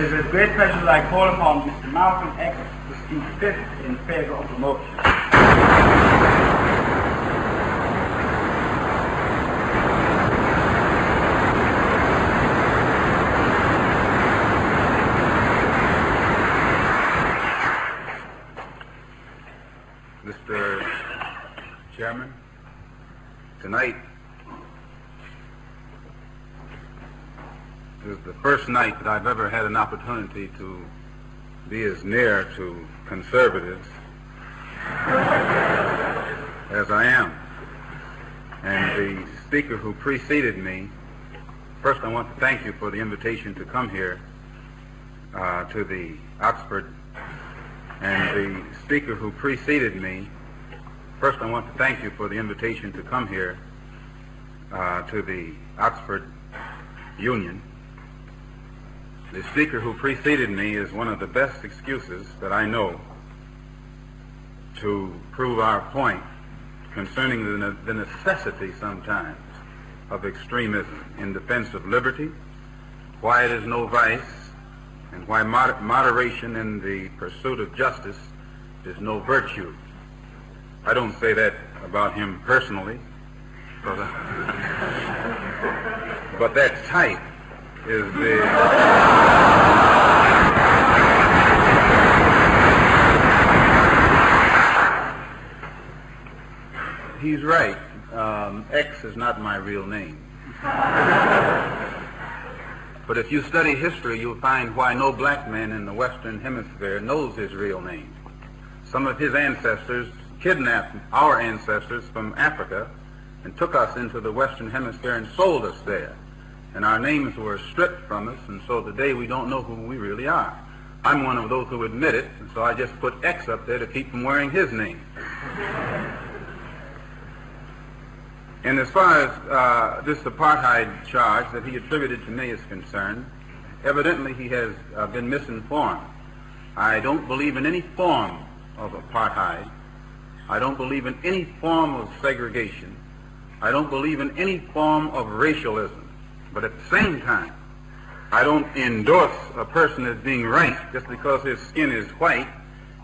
It is with great pleasure that I call upon Mr. Malcolm X to speak fifth in favour of the motion. Chairman, tonight is the first night that I've ever had an opportunity to be as near to conservatives as I am. And the speaker who preceded me, first I want to thank you for the invitation to come here to the Oxford. And the speaker who preceded me, first, I want to thank you for the invitation to come here to the Oxford Union. The speaker who preceded me is one of the best excuses that I know to prove our point concerning the necessity sometimes of extremism in defense of liberty, why it is no vice, and why moderation in the pursuit of justice is no virtue. I don't say that about him personally, but that type is the... He's right. X is not my real name. But if you study history, you'll find why no black man in the Western Hemisphere knows his real name. Some of his ancestors kidnapped our ancestors from Africa and took us into the Western Hemisphere and sold us there. And our names were stripped from us, and so today we don't know who we really are. I'm one of those who admit it, and so I just put X up there to keep from wearing his name. And as far as this apartheid charge that he attributed to me is concerned, evidently he has been misinformed. I don't believe in any form of apartheid. I don't believe in any form of segregation. I don't believe in any form of racialism. But at the same time, I don't endorse a person as being right just because his skin is white.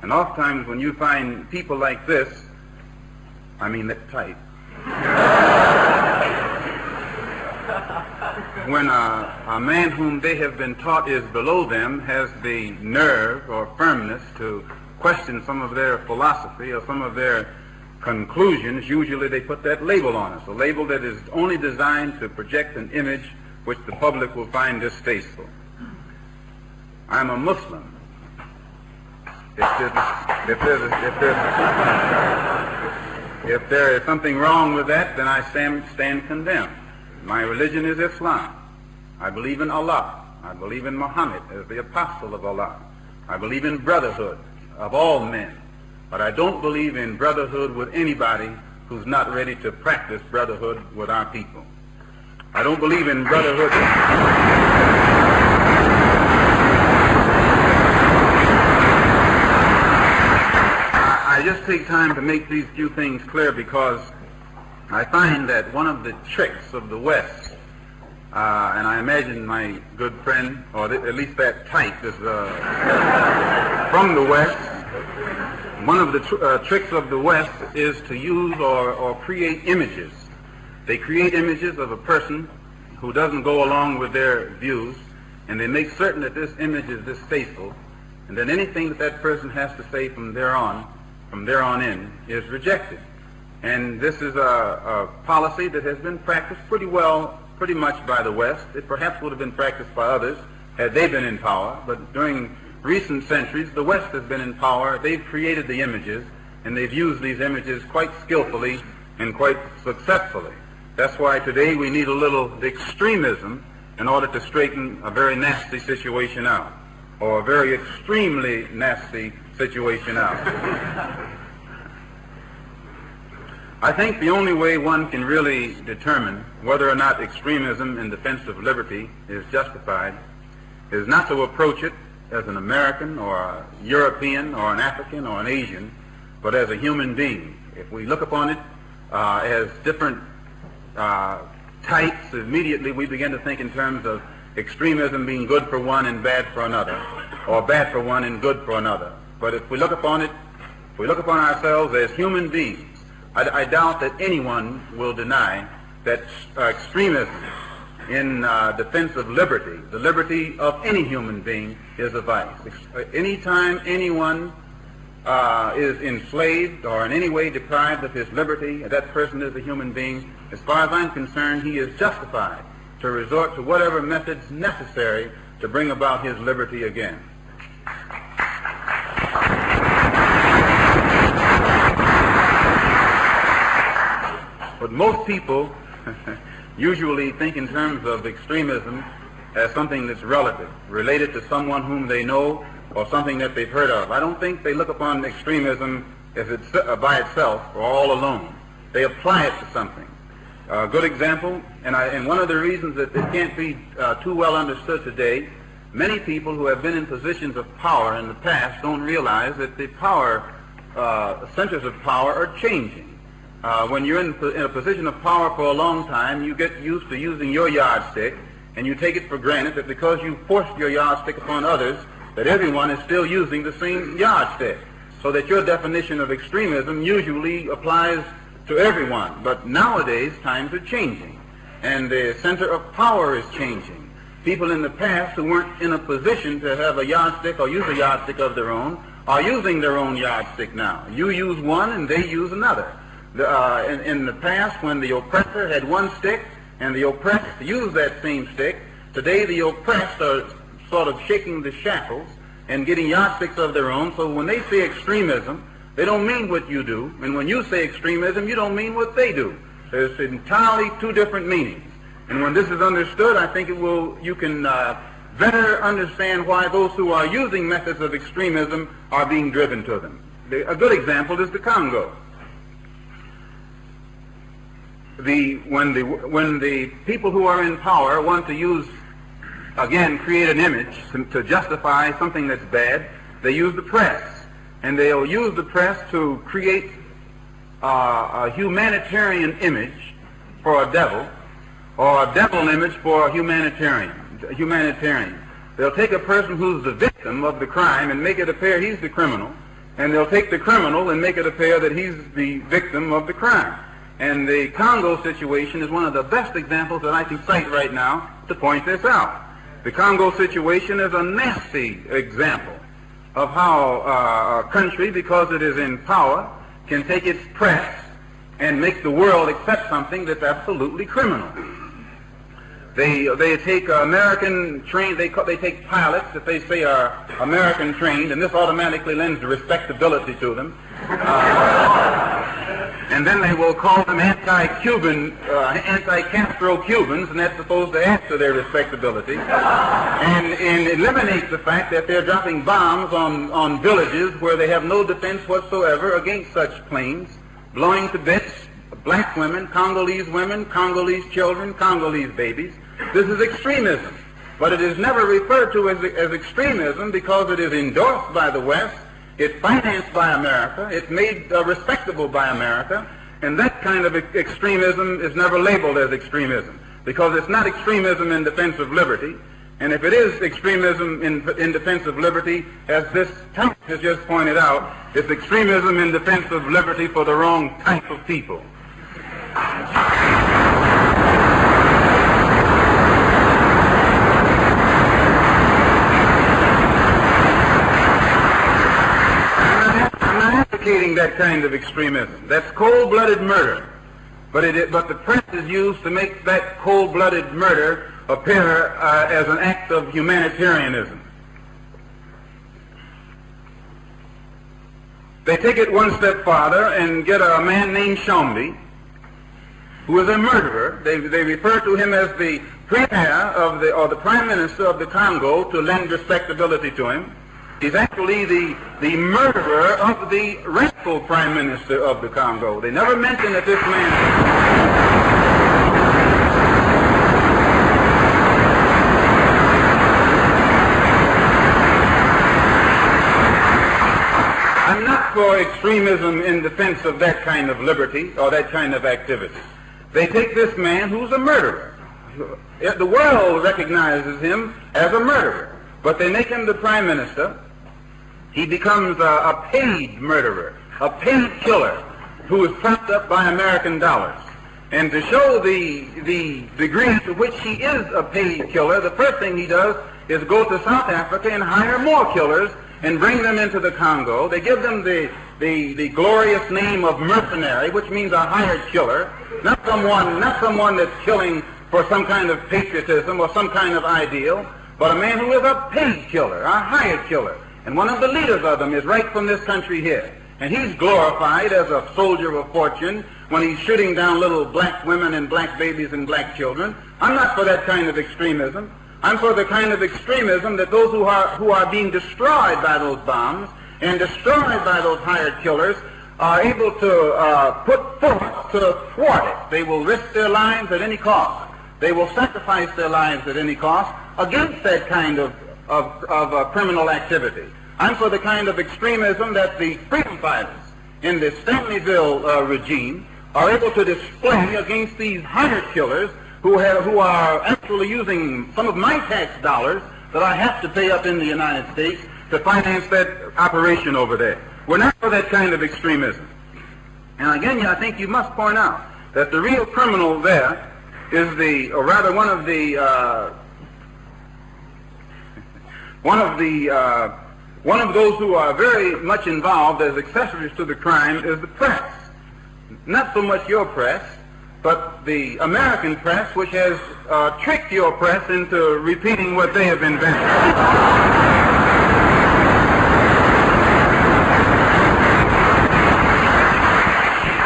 And oftentimes when you find people like this, I mean that type, when a man whom they have been taught is below them has the nerve or firmness to question some of their philosophy or some of their conclusions, usually they put that label on us, a label that is only designed to project an image which the public will find distasteful. I'm a Muslim. If there is something wrong with that, then I stand condemned. My religion is Islam. I believe in Allah. I believe in Muhammad as the apostle of Allah. I believe in brotherhood of all men, but I don't believe in brotherhood with anybody who's not ready to practice brotherhood with our people. I don't believe in brotherhood. I just take time to make these few things clear because I find that one of the tricks of the West, and I imagine my good friend, or at least that type, is from the West. One of the tricks of the West is to use or create images. They create images of a person who doesn't go along with their views, and they make certain that this image is distasteful, and then anything that that person has to say from there on in, is rejected. And this is a policy that has been practiced pretty much by the West. It perhaps would have been practiced by others had they been in power, but during recent centuries, the West has been in power. They've created the images, and they've used these images quite skillfully and quite successfully. That's why today we need a little extremism in order to straighten a very nasty situation out, or a very extremely nasty situation out. I think the only way one can really determine whether or not extremism in defense of liberty is justified is not to approach it as an American or a European or an African or an Asian, but as a human being. If we look upon it as different types, immediately we begin to think in terms of extremism being good for one and bad for another, or bad for one and good for another. But if we look upon it, if we look upon ourselves as human beings, I doubt that anyone will deny that extremism in defense of liberty, the liberty of any human being, is a vice. Anytime anyone is enslaved or in any way deprived of his liberty, that person is a human being. As far as I'm concerned, he is justified to resort to whatever methods necessary to bring about his liberty again. But most people usually think in terms of extremism as something that's relative, related to someone whom they know or something that they've heard of. I don't think they look upon extremism as it's by itself or all alone. They apply it to something. A good example, and one of the reasons that it can't be too well understood today, many people who have been in positions of power in the past don't realize that the power, centers of power are changing. When you're in a position of power for a long time, you get used to using your yardstick, and you take it for granted that because you forced your yardstick upon others, that everyone is still using the same yardstick. So that your definition of extremism usually applies to everyone. But nowadays, times are changing, and the center of power is changing. People in the past who weren't in a position to have a yardstick or use a yardstick of their own are using their own yardstick now. You use one, and they use another. In the past, when the oppressor had one stick and the oppressed used that same stick, today the oppressed are sort of shaking the shackles and getting yardsticks of their own. So when they say extremism, they don't mean what you do, and when you say extremism, you don't mean what they do. There's entirely two different meanings. And when this is understood, I think it will, you can better understand why those who are using methods of extremism are being driven to them. A good example is the Congo. When the people who are in power want to use, again, create an image to justify something that's bad, they use the press. And they'll use the press to create a humanitarian image for a devil, or a devil image for a humanitarian. They'll take a person who's the victim of the crime and make it appear he's the criminal, and they'll take the criminal and make it appear that he's the victim of the crime. And the Congo situation is one of the best examples that I can cite right now to point this out. The Congo situation is a nasty example of how a country, because it is in power, can take its press and make the world accept something that's absolutely criminal. They take American trained, they take pilots that they say are American trained, and this automatically lends respectability to them. And then they will call them anti-Cuban, anti-Castro Cubans, and that's supposed to add to their respectability, and eliminate the fact that they're dropping bombs on villages where they have no defense whatsoever against such planes, blowing to bits black women, Congolese children, Congolese babies. This is extremism, but it is never referred to as extremism because it is endorsed by the West, it's financed by America, it's made respectable by America, and that kind of extremism is never labeled as extremism because it's not extremism in defense of liberty, and if it is extremism in defense of liberty, as this type has just pointed out, it's extremism in defense of liberty for the wrong type of people. That kind of extremism. That's cold-blooded murder. But the press is used to make that cold-blooded murder appear as an act of humanitarianism. They take it one step farther and get a man named Tshombe, who is a murderer. They refer to him as the premier of the, or the prime minister of the Congo to lend respectability to him. He's actually the murderer of the rightful prime minister of the Congo. They never mention that this man... I'm not for extremism in defense of that kind of liberty or that kind of activity. They take this man who's a murderer. The world recognizes him as a murderer, but they make him the prime minister. He becomes a paid murderer, a paid killer, who is propped up by American dollars. And to show the degree to which he is a paid killer, the first thing he does is go to South Africa and hire more killers and bring them into the Congo. They give them the glorious name of mercenary, which means a hired killer, not someone that's killing for some kind of patriotism or some kind of ideal, but a man who is a paid killer, a hired killer. And one of the leaders of them is right from this country here. And he's glorified as a soldier of fortune when he's shooting down little black women and black babies and black children. I'm not for that kind of extremism. I'm for the kind of extremism that those who are being destroyed by those bombs and destroyed by those hired killers are able to put forth to thwart it. They will risk their lives at any cost. They will sacrifice their lives at any cost against that kind of criminal activity. I'm for the kind of extremism that the freedom fighters in the Stanleyville regime are able to display against these hired killers who are actually using some of my tax dollars that I have to pay up in the United States to finance that operation over there. We're not for that kind of extremism. And again, I think you must point out that the real criminal there is one of those who are very much involved as accessories to the crime is the press. Not so much your press, but the American press, which has tricked your press into repeating what they have invented.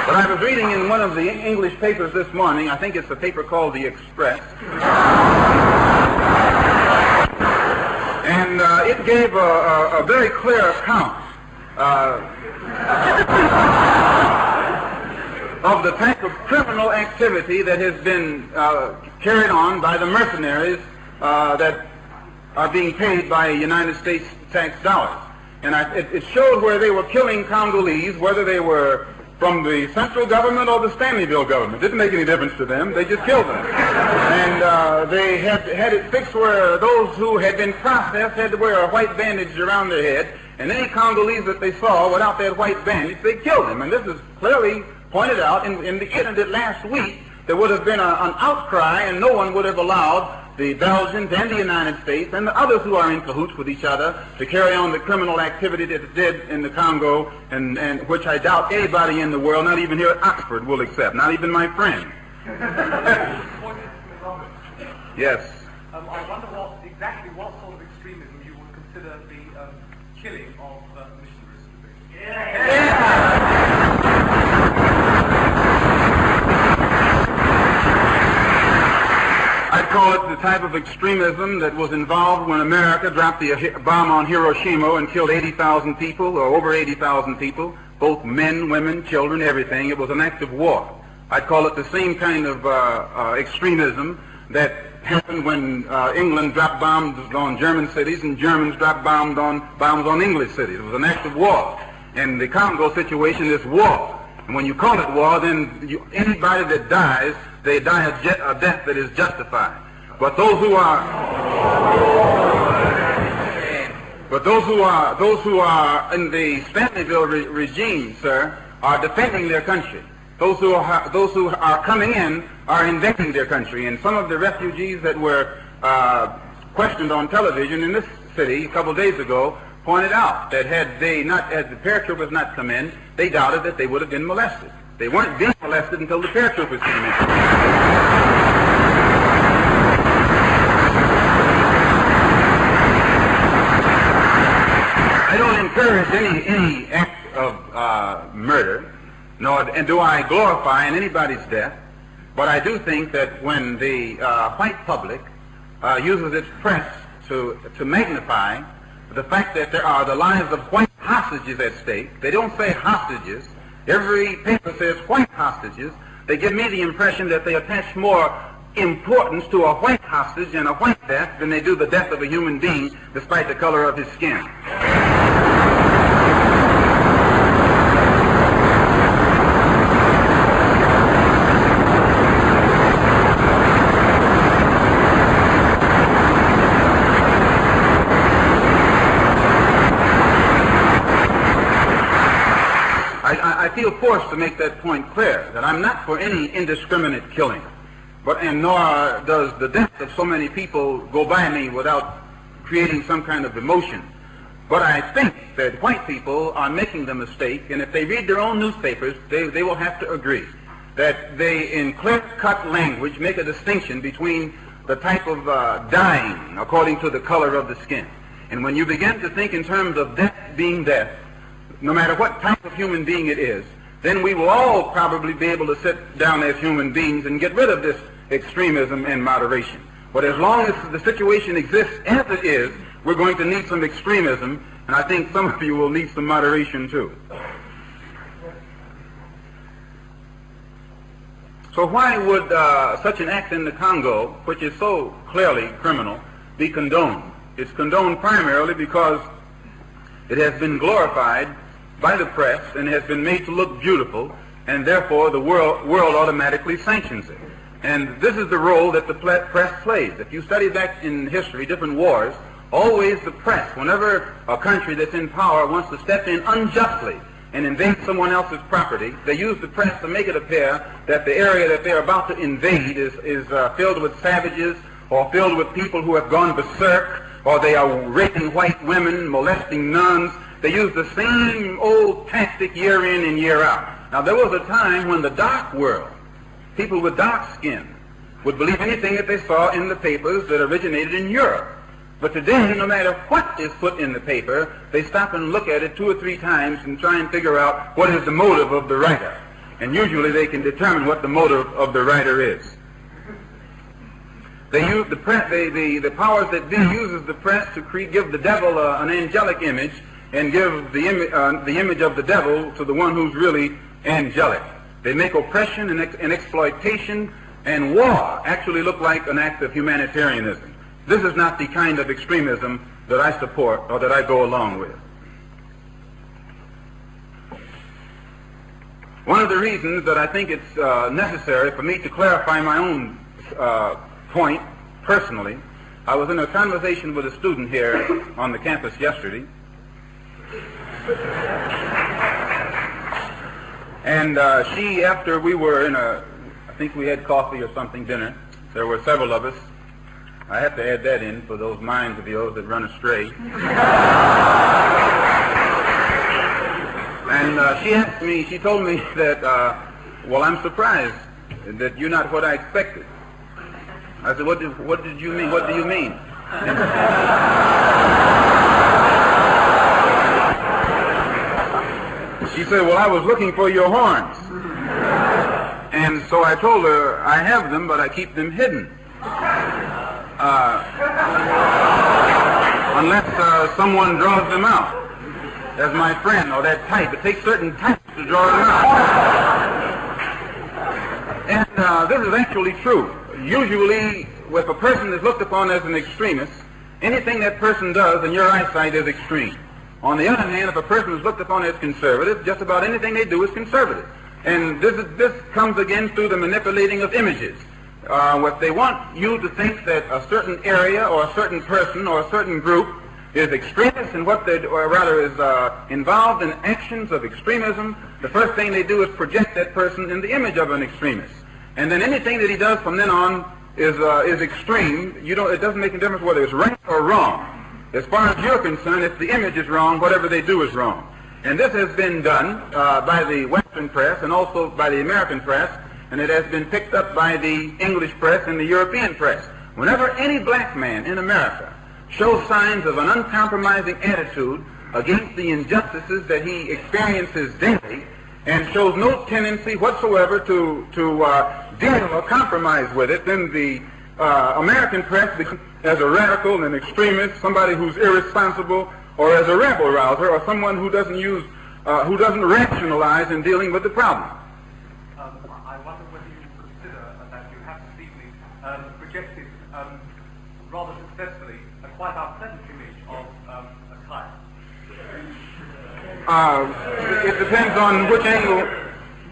But I was reading in one of the English papers this morning, I think it's a paper called The Express, and it gave a very clear account of the type of criminal activity that has been carried on by the mercenaries that are being paid by United States tax dollars. And it showed where they were killing Congolese, whether they were from the central government or the Stanleyville government. Didn't make any difference to them. They just killed them. And they had it fixed where those who had been processed had to wear a white bandage around their head, and any Congolese that they saw without that white bandage, they killed them. And this is clearly pointed out in the internet last week. There would have been an outcry, and no one would have allowed the Belgians and the United States and the others who are in cahoots with each other to carry on the criminal activity that it did in the Congo, and which I doubt anybody in the world, not even here at Oxford, will accept, not even my friend. Yes? I wonder exactly what sort of extremism you would consider the killing of missionaries to be. Yeah. It's the type of extremism that was involved when America dropped the bomb on Hiroshima and killed 80,000 people, or over 80,000 people, both men, women, children, everything. It was an act of war. I'd call it the same kind of extremism that happened when England dropped bombs on German cities and Germans dropped bombs on English cities. It was an act of war. And the Congo situation is war. And when you call it war, then anybody that dies, they die a death that is justified. But those who are in the Stanleyville regime, sir, are defending their country. Those who are coming in are invading their country. And some of the refugees that were questioned on television in this city a couple of days ago pointed out that had the paratroopers not come in, they doubted that they would have been molested. They weren't being molested until the paratroopers came in. Any act of murder, nor do I glorify in anybody's death, but I do think that when the white public uses its press to magnify the fact that there are the lives of white hostages at stake, they don't say hostages. Every paper says white hostages. They give me the impression that they attach more importance to a white hostage and a white death than they do the death of a human being despite the color of his skin. forced to make that point clear, that I'm not for any indiscriminate killing, but and nor does the death of so many people go by me without creating some kind of emotion. But I think that white people are making the mistake, and if they read their own newspapers, they will have to agree that they, in clear-cut language, make a distinction between the type of dying according to the color of the skin. And when you begin to think in terms of death being death, no matter what type of human being it is, then we will all probably be able to sit down as human beings and get rid of this extremism and moderation. But as long as the situation exists as it is, we're going to need some extremism, and I think some of you will need some moderation too. So why would such an act in the Congo, which is so clearly criminal, be condoned? It's condoned primarily because it has been glorified by the press and has been made to look beautiful, and therefore the world automatically sanctions it. And this is the role that the press plays. If you study back in history, different wars, always the press, whenever a country that's in power wants to step in unjustly and invade someone else's property, they use the press to make it appear that the area that they're about to invade is filled with savages or filled with people who have gone berserk, or they are raping white women, molesting nuns. They use the same old tactic year in and year out. Now, there was a time when the dark world, people with dark skin, would believe anything that they saw in the papers that originated in Europe. But today, no matter what is put in the paper, they stop and look at it 2 or 3 times and try and figure out what is the motive of the writer. And usually they can determine what the motive of the writer is. They use the press, the powers that be uses the press to give the devil an angelic image and give the image of the devil to the one who's really angelic. They make oppression and exploitation and war actually look like an act of humanitarianism. This is not the kind of extremism that I support or that I go along with. One of the reasons that I think it's necessary for me to clarify my own point personally, I was in a conversation with a student here on the campus yesterday, and she, after we were in I think we had coffee or something, dinner, there were several of us. I have to add that in for those minds of yours that run astray. And she asked me, she told me that, well, I'm surprised that you're not what I expected. I said, what did you mean? What do you mean? And she said, well, I was looking for your horns. And so I told her, I have them, but I keep them hidden. Unless someone draws them out, as my friend or that type. It takes certain types to draw them out. And this is actually true. Usually, if a person is looked upon as an extremist, anything that person does in your eyesight is extreme. On the other hand, if a person is looked upon as conservative, just about anything they do is conservative. And this comes again through the manipulating of images. What they want you to think that a certain area or a certain person or a certain group is extremist, and what they do, or rather is involved in actions of extremism, the first thing they do is project that person in the image of an extremist. And then anything that he does from then on is extreme. It doesn't make a difference whether it's right or wrong. As far as you're concerned, if the image is wrong, whatever they do is wrong. And this has been done by the Western press and also by the American press, and it has been picked up by the English press and the European press. Whenever any black man in America shows signs of an uncompromising attitude against the injustices that he experiences daily and shows no tendency whatsoever to deal or compromise with it, then the American press becomes as a radical, an extremist, somebody who's irresponsible, or as a rabble-rouser, or someone who doesn't who doesn't rationalize in dealing with the problem. Rather successfully, a quite unpleasant image of a kite. It depends on which angle.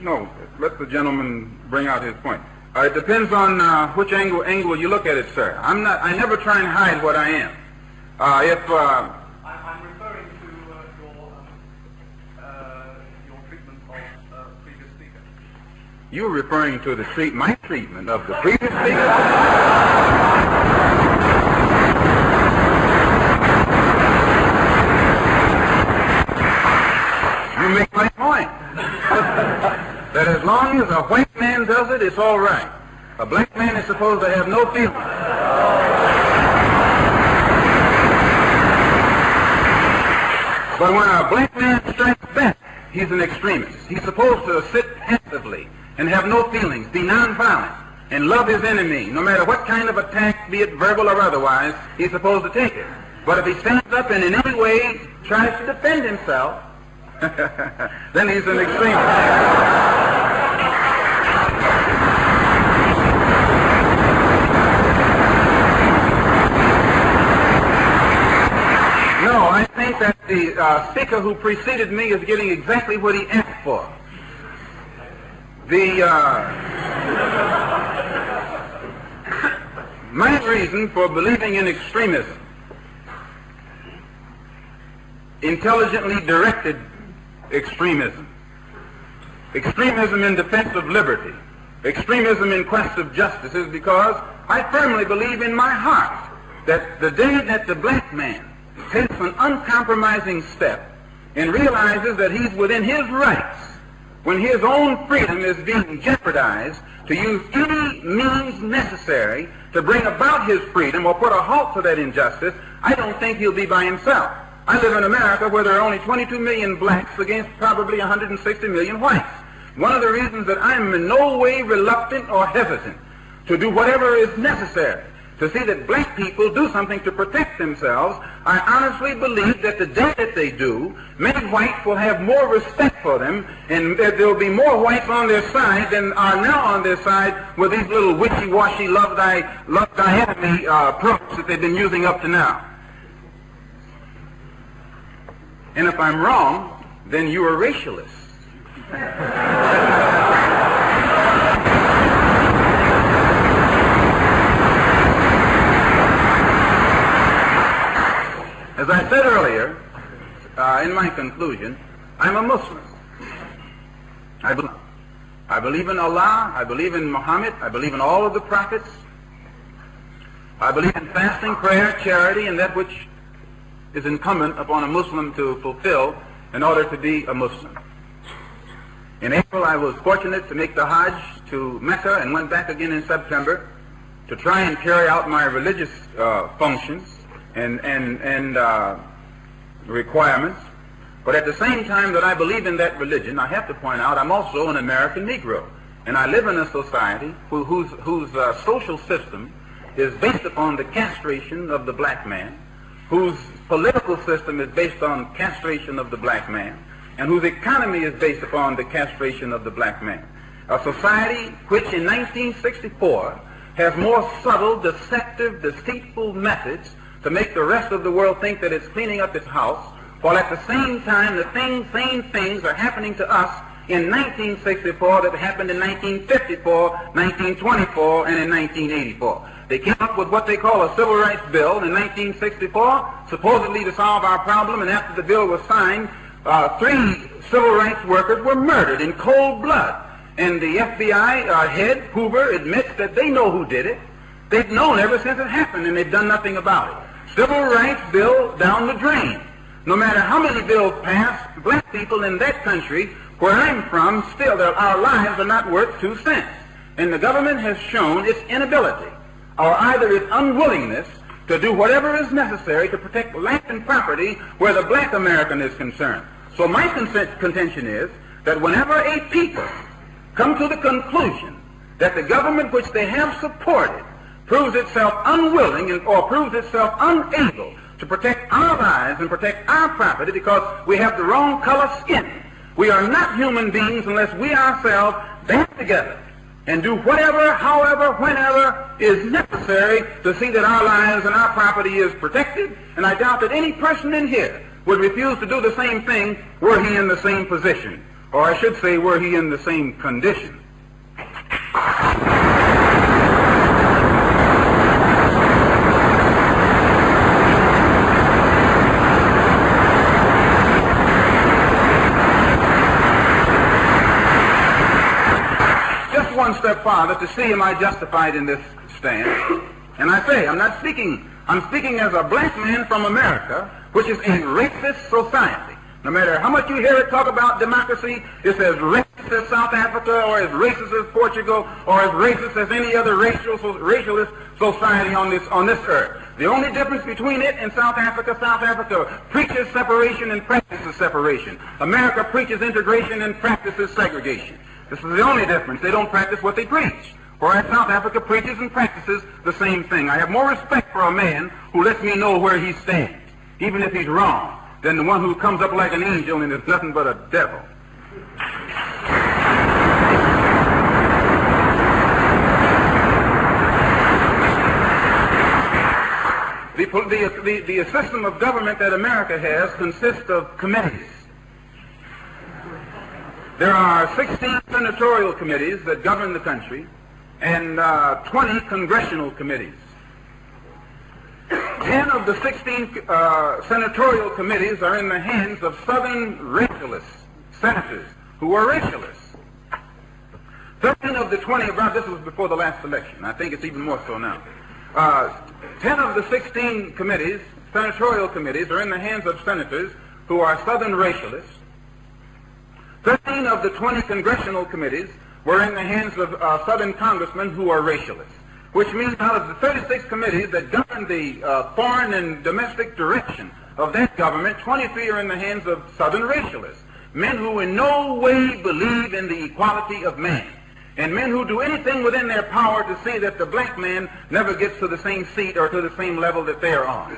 No, let the gentleman bring out his point. It depends on which angle you look at it, sir. I never try and hide what I am. I'm referring to your treatment of free You're referring to my treatment of the previous speaker? You make my point. That as long as a white man does it, it's all right. A black man is supposed to have no feelings. But when a black man strikes back, he's an extremist. He's supposed to sit passively and have no feelings, be nonviolent, and love his enemy. No matter what kind of attack, be it verbal or otherwise, he's supposed to take it. But if he stands up and in any way tries to defend himself, then he's an extremist. No, I think that the speaker who preceded me is getting exactly what he asked for. My reason for believing in extremism, intelligently directed extremism, extremism in defense of liberty, extremism in quest of justice, is because I firmly believe in my heart that the day that the black man takes an uncompromising step and realizes that he's within his rights when his own freedom is being jeopardized, to use any means necessary to bring about his freedom or put a halt to that injustice, I don't think he'll be by himself. I live in America where there are only 22 million blacks against probably 160 million whites. One of the reasons that I'm in no way reluctant or hesitant to do whatever is necessary to see that black people do something to protect themselves, I honestly believe that the day that they do, many whites will have more respect for them, and that there will be more whites on their side than are now on their side with these little wishy-washy love thy enemy approach that they've been using up to now. And if I'm wrong, then you are racialist. As I said earlier, in my conclusion, I'm a Muslim. I believe in Allah, I believe in Muhammad, I believe in all of the prophets. I believe in fasting, prayer, charity, and that which is incumbent upon a Muslim to fulfill in order to be a Muslim. In April, I was fortunate to make the Hajj to Mecca and went back again in September to try and carry out my religious functions and requirements. But at the same time that I believe in that religion, I have to point out I'm also an American Negro, and I live in a society whose social system is based upon the castration of the black man, whose political system is based on castration of the black man, and whose economy is based upon the castration of the black man. A society which in 1964 has more subtle, deceptive, deceitful methods to make the rest of the world think that it's cleaning up its house, while at the same time the same things are happening to us in 1964 that happened in 1954, 1924, and in 1984. They came up with what they call a civil rights bill in 1964, supposedly to solve our problem, and after the bill was signed, 3 civil rights workers were murdered in cold blood. And the FBI head, Hoover, admits that they know who did it. They've known ever since it happened, and they've done nothing about it. Civil rights bill down the drain. No matter how many bills passed, black people in that country, where I'm from, still our lives are not worth 2 cents. And the government has shown its inability, or either its unwillingness, to do whatever is necessary to protect life and property where the black American is concerned. So my contention is that whenever a people come to the conclusion that the government which they have supported proves itself unwilling or proves itself unable to protect our lives and protect our property because we have the wrong color skin, we are not human beings unless we ourselves band together and do whatever, however, whenever is necessary to see that our lives and our property is protected, and I doubt that any person in here would refuse to do the same thing were he in the same position, or I should say, were he in the same condition. their father, to see am I justified in this stand. And I say, I'm speaking as a black man from America, which is a racist society. No matter how much you hear it talk about democracy, it's as racist as South Africa, or as racist as Portugal, or as racist as any other racialist society on this earth. The only difference between it and South Africa preaches separation and practices separation. America preaches integration and practices segregation. This is the only difference. They don't practice what they preach. Whereas South Africa preaches and practices the same thing. I have more respect for a man who lets me know where he stands, even if he's wrong, than the one who comes up like an angel and is nothing but a devil. The system of government that America has consists of committees. There are 16 senatorial committees that govern the country, and 20 congressional committees. 10 of the 16 senatorial committees are in the hands of Southern racialists, senators who are racialists. 13 of the 20, about this was before the last election, I think it's even more so now. 10 of the 16 committees, senatorial committees, are in the hands of senators who are Southern racialists. 13 of the 20 congressional committees were in the hands of Southern congressmen who are racialists, which means out of the 36 committees that govern the foreign and domestic direction of that government, 23 are in the hands of Southern racialists, men who in no way believe in the equality of man, and men who do anything within their power to see that the black man never gets to the same seat or to the same level that they are on.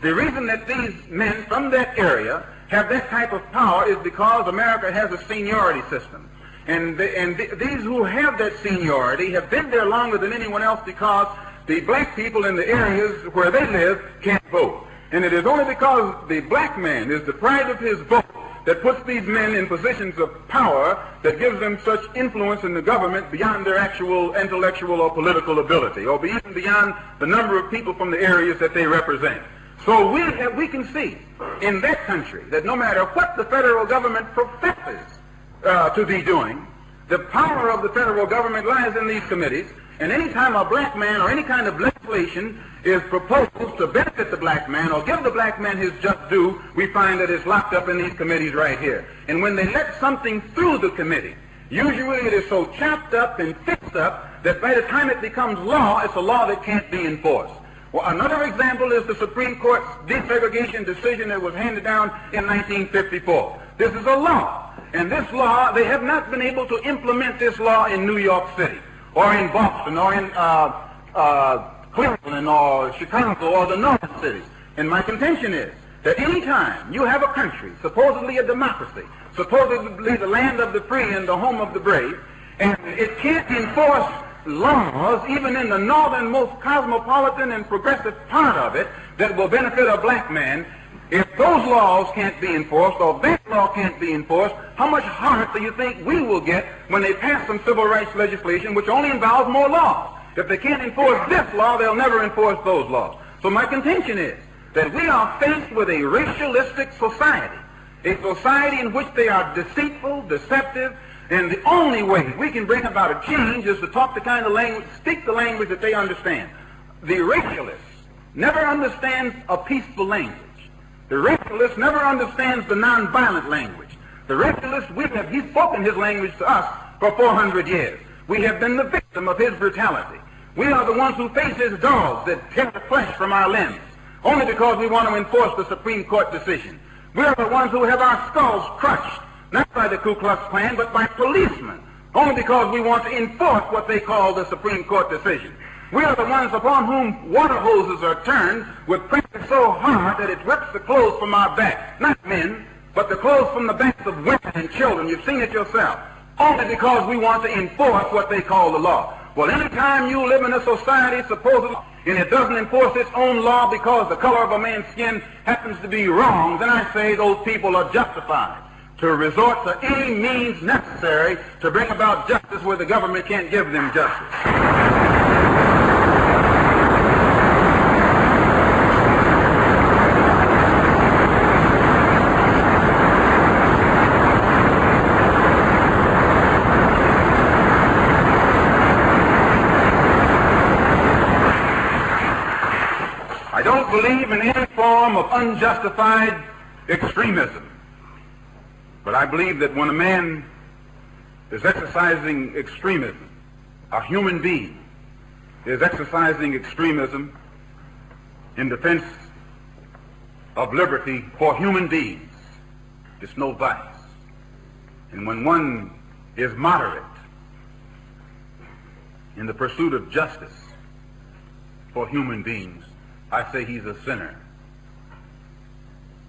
The reason that these men from that area have that type of power is because America has a seniority system. And these who have that seniority have been there longer than anyone else, because the black people in the areas where they live can't vote. And it is only because the black man is deprived of his vote that puts these men in positions of power that gives them such influence in the government beyond their actual intellectual or political ability, or even beyond the number of people from the areas that they represent. So we can see in that country that no matter what the federal government professes to be doing, the power of the federal government lies in these committees. And any time a black man or any kind of legislation is proposed to benefit the black man or give the black man his just due, we find that it's locked up in these committees right here. And when they let something through the committee, usually it is so chopped up and fixed up that by the time it becomes law, it's a law that can't be enforced. Well, another example is the Supreme Court's desegregation decision that was handed down in 1954. This is a law. And this law, they have not been able to implement this law in New York City, or in Boston, or in Cleveland, or Chicago, or the northern cities. And my contention is that any time you have a country, supposedly a democracy, supposedly the land of the free and the home of the brave, and it can't enforce laws, even in the northernmost cosmopolitan and progressive part of it, that will benefit a black man, if those laws can't be enforced, or that law can't be enforced, how much harder do you think we will get when they pass some civil rights legislation which only involves more laws? If they can't enforce this law, they'll never enforce those laws. So my contention is that we are faced with a racialistic society, a society in which they are deceitful, deceptive, and the only way we can bring about a change is to talk the kind of language, speak the language that they understand. The racialist never understands a peaceful language. The racialist never understands the nonviolent language. The racialist, he's spoken his language to us for 400 years. We have been the victim of his brutality. We are the ones who face his dogs that tear the flesh from our limbs, only because we want to enforce the Supreme Court decision. We are the ones who have our skulls crushed, not by the Ku Klux Klan, but by policemen, only because we want to enforce what they call the Supreme Court decision. We are the ones upon whom water hoses are turned with pressure so hard that it rips the clothes from our backs. Not men, but the clothes from the backs of women and children. You've seen it yourself. Only because we want to enforce what they call the law. Well, any time you live in a society supposedly, and it doesn't enforce its own law because the color of a man's skin happens to be wrong, then I say those people are justified to resort to any means necessary to bring about justice where the government can't give them justice. believe in any form of unjustified extremism. But I believe that when a man is exercising extremism, a human being is exercising extremism in defense of liberty for human beings, it's no vice. And when one is moderate in the pursuit of justice for human beings, I say he's a sinner.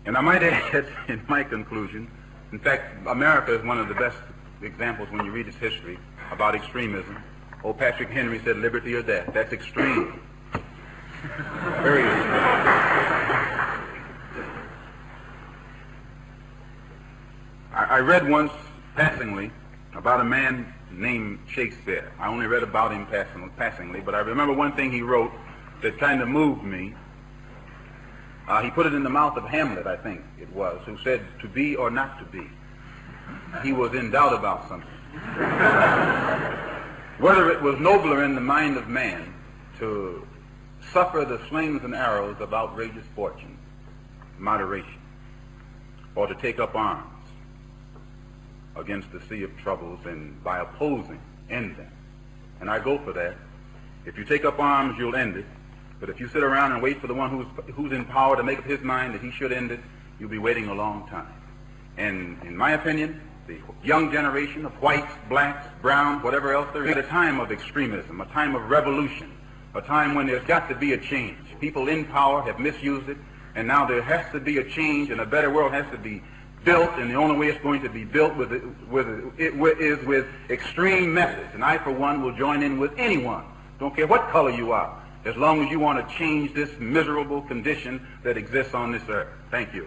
And I might add in my conclusion, in fact, America is one of the best examples when you read its history about extremism. Old Patrick Henry said, "Liberty or death." That's extreme. Very extreme. I read once passingly about a man named Shakespeare. I only read about him passingly, but I remember one thing he wrote that kind of moved me. He put it in the mouth of Hamlet, I think it was, who said, "To be or not to be." He was in doubt about something. Whether it was nobler in the mind of man to suffer the slings and arrows of outrageous fortune, moderation, or to take up arms against the sea of troubles and by opposing, end them. And I go for that. If you take up arms, you'll end it. But if you sit around and wait for the one who's in power to make up his mind that he should end it, you'll be waiting a long time. And in my opinion, the young generation of whites, blacks, browns, whatever else there is, at a time of extremism, a time of revolution, a time when there's got to be a change. People in power have misused it, and now there has to be a change, and a better world has to be built, and the only way it's going to be built is with extreme methods. And I, for one, will join in with anyone, don't care what color you are, as long as you want to change this miserable condition that exists on this earth. Thank you.